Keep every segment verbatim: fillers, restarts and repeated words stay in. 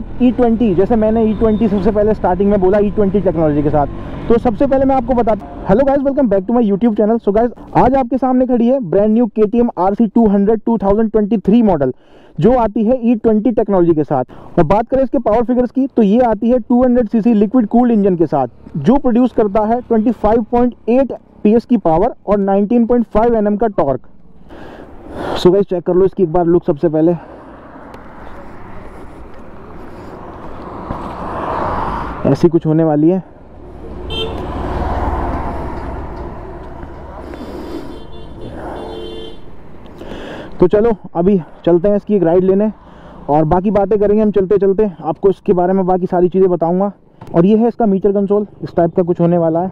साथ E twenty, जैसे मैंने ई ट्वेंटी सबसे पहले स्टार्टिंग में बोला ई ट्वेंटी टेक्नोलॉजी के साथ। तो सबसे पहले मैं आपको बता hello guys, welcome back to my YouTube channel. So guys, आज आपके सामने खड़ी है brand new K T M R C two hundred two thousand twenty three model, जो आती है ई ट्वेंटी टेक्नोलॉजी के साथ। और बात करें इसके पावर फिगर्स की, तो ये आती है two hundred C C liquid cooled engine के साथ, जो प्रोड्यूस करता है twenty five point eight PS की पावर और नाइनटीन पॉइंट फाइव एनएम का टॉर्क। सो गाइस, चेक कर लो इसकी एक बार लुक सबसे पहले। ऐसी कुछ होने वाली है। तो चलो अभी चलते हैं इसकी एक राइड लेने और बाकी बातें करेंगे हम चलते चलते। आपको इसके बारे में बाकी सारी चीज़ें बताऊंगा। और ये है इसका मीटर कंसोल, इस टाइप का कुछ होने वाला है।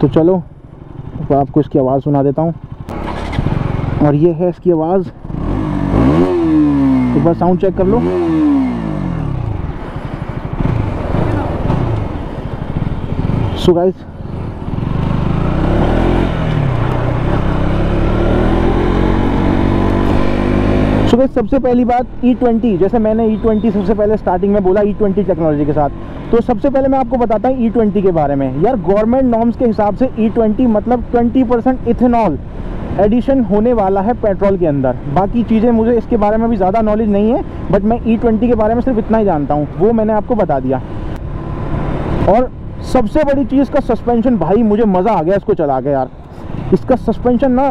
तो चलो तो आपको इसकी आवाज़ सुना देता हूँ। और ये है इसकी आवाज़, एक बार साउंड चेक कर लो। सो गाइस, सो गाइस सबसे पहली बात ई ट्वेंटी, जैसे मैंने ई ट्वेंटी सबसे पहले स्टार्टिंग में बोला ई ट्वेंटी टेक्नोलॉजी के साथ। तो सबसे पहले मैं आपको बताता हूँ ई ट्वेंटी के बारे में। यार, गवर्नमेंट नॉर्म्स के हिसाब से ई ट्वेंटी मतलब ट्वेंटी परसेंट इथेनॉल एडिशन होने वाला है पेट्रोल के अंदर। बाकी चीज़ें मुझे इसके बारे में भी ज़्यादा नॉलेज नहीं है, बट मैं ई ट्वेंटी के बारे में सिर्फ इतना ही जानता हूँ, वो मैंने आपको बता दिया। और सबसे बड़ी चीज़ का सस्पेंशन, भाई मुझे मज़ा आ गया इसको चला के। यार इसका सस्पेंशन ना,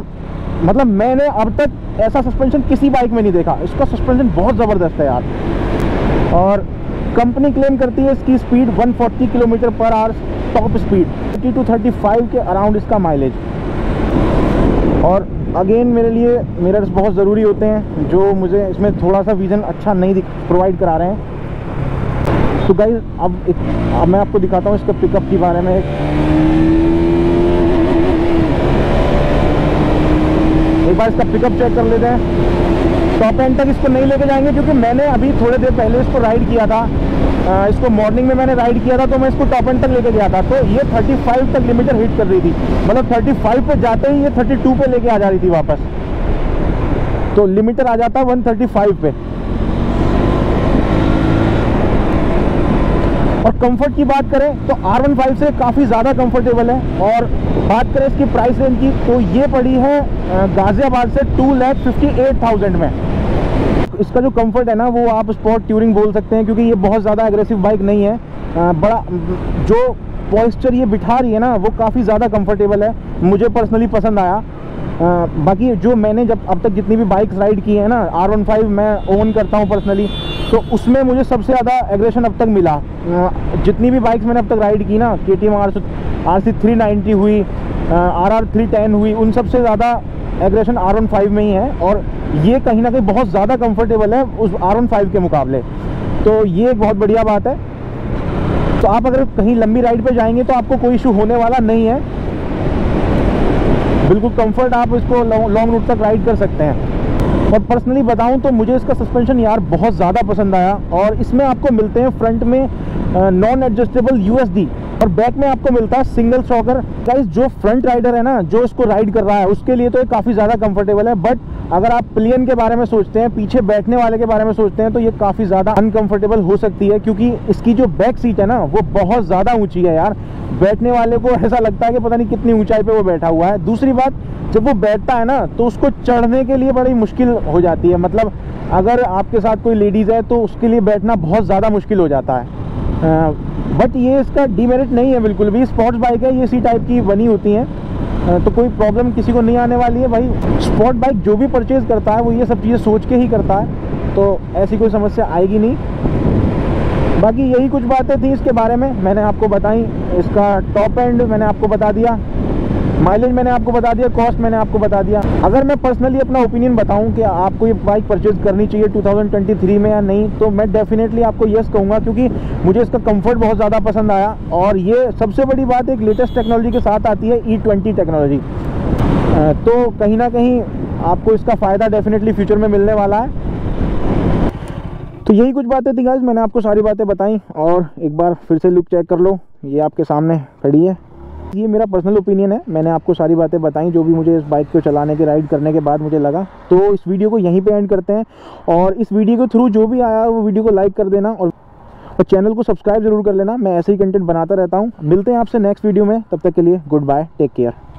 मतलब मैंने अब तक ऐसा सस्पेंशन किसी बाइक में नहीं देखा। इसका सस्पेंशन बहुत ज़बरदस्त है यार। और कंपनी क्लेम करती है इसकी speed one forty kilometre per hour top speed, thirty two thirty five के अराउंड इसका माइलेज। और अगेन, मेरे लिए मिरर्स बहुत ज़रूरी होते हैं, जो मुझे इसमें थोड़ा सा विज़न अच्छा नहीं प्रोवाइड करा रहे हैं। तो गाइज अब, अब मैं आपको दिखाता हूँ इसका पिकअप के बारे में। एक एक बार इसका पिकअप चेक कर लेते हैं। टॉप एंड तक इसको नहीं लेके जाएंगे, क्योंकि मैंने अभी थोड़ी देर पहले इसको राइड किया था। आ, इसको मॉर्निंग में मैंने राइड किया था, तो मैं इसको टॉप एंड तक लेके गया था। तो ये थर्टी फाइव तक लिमिटर हिट कर रही थी, मतलब थर्टी फाइव पे जाते ही ये थर्टी टू पे लेके आ जा रही थी वापस। तो लिमिटर आ जाता वन थर्टी फाइव पे। और कंफर्ट की बात करें तो आर फिफ्टीन से काफ़ी ज़्यादा कंफर्टेबल है। और बात करें इसकी प्राइस रेंज की, तो ये पड़ी है गाज़ियाबाद से two lakh fifty eight thousand में। इसका जो कंफर्ट है ना, वो आप स्पोर्ट ट्यूरिंग बोल सकते हैं, क्योंकि ये बहुत ज़्यादा एग्रेसिव बाइक नहीं है। आ, बड़ा जो पॉइस्चर ये बिठा रही है ना, वो काफ़ी ज़्यादा कंफर्टेबल है, मुझे पर्सनली पसंद आया। आ, बाकी जो मैंने जब अब तक जितनी भी बाइक्स राइड की है ना, आर फिफ्टीन मैं ओन करता हूँ पर्सनली, तो उसमें मुझे सबसे ज़्यादा एग्रेशन अब तक मिला। जितनी भी बाइक्स मैंने अब तक राइड की ना, K T M R C three ninety हुई, आर आर थ्री टेन हुई, उन सबसे ज़्यादा एग्रेशन आर वन फाइव में ही है। और ये कहीं ना कहीं बहुत ज़्यादा कंफर्टेबल है उस आर वन फाइव के मुकाबले। तो ये एक बहुत बढ़िया बात है। तो आप अगर कहीं लंबी राइड पर जाएंगे तो आपको कोई इशू होने वाला नहीं है। बिल्कुल कम्फर्ट, आप इसको लॉन्ग रूट तक राइड कर सकते हैं। और पर्सनली बताऊं तो मुझे इसका सस्पेंशन यार बहुत ज़्यादा पसंद आया। और इसमें आपको मिलते हैं फ्रंट में non adjustable U S D और बैक में आपको मिलता है सिंगल शॉकर। गाइस, जो फ्रंट राइडर है ना, जो इसको राइड कर रहा है, उसके लिए तो ये काफ़ी ज़्यादा कंफर्टेबल है। बट अगर आप प्लेन के बारे में सोचते हैं, पीछे बैठने वाले के बारे में सोचते हैं, तो ये काफ़ी ज़्यादा अनकम्फर्टेबल हो सकती है, क्योंकि इसकी जो बैक सीट है ना, वो बहुत ज़्यादा ऊँची है यार। बैठने वाले को ऐसा लगता है कि पता नहीं कितनी ऊँचाई पर वो बैठा हुआ है। दूसरी बात, जब वो बैठता है ना, तो उसको चढ़ने के लिए बड़ी मुश्किल हो जाती है। मतलब अगर आपके साथ कोई लेडीज़ है तो उसके लिए बैठना बहुत ज़्यादा मुश्किल हो जाता है। बट ये इसका डीमेरिट नहीं है बिल्कुल भी। स्पोर्ट्स बाइक है, ये सी टाइप की बनी होती हैं, तो कोई प्रॉब्लम किसी को नहीं आने वाली है। भाई, स्पोर्ट बाइक जो भी परचेज़ करता है वो ये सब चीज़ें सोच के ही करता है, तो ऐसी कोई समस्या आएगी नहीं। बाकी यही कुछ बातें थी इसके बारे में, मैंने आपको बताई। इसका टॉप एंड मैंने आपको बता दिया, माइलेज मैंने आपको बता दिया, कॉस्ट मैंने आपको बता दिया। अगर मैं पर्सनली अपना ओपिनियन बताऊं कि आपको ये बाइक परचेज़ करनी चाहिए टू थाउजेंड ट्वेंटी थ्री में या नहीं, तो मैं डेफिनेटली आपको येस कहूँगा, क्योंकि मुझे इसका कंफर्ट बहुत ज़्यादा पसंद आया। और ये सबसे बड़ी बात, एक लेटेस्ट टेक्नोलॉजी के साथ आती है ई ट्वेंटी टेक्नोलॉजी, तो कहीं ना कहीं आपको इसका फ़ायदा डेफिनेटली फ्यूचर में मिलने वाला है। तो यही कुछ बातें थी गाइस, मैंने आपको सारी बातें बताई। और एक बार फिर से लुक चेक कर लो, ये आपके सामने खड़ी है। ये मेरा पर्सनल ओपिनियन है, मैंने आपको सारी बातें बताई जो भी मुझे इस बाइक को चलाने के राइड करने के बाद मुझे लगा। तो इस वीडियो को यहीं पे एंड करते हैं और इस वीडियो के थ्रू जो भी आया वो वीडियो को लाइक कर देना और और चैनल को सब्सक्राइब जरूर कर लेना। मैं ऐसे ही कंटेंट बनाता रहता हूँ। मिलते हैं आपसे नेक्स्ट वीडियो में, तब तक के लिए गुड बाय, टेक केयर।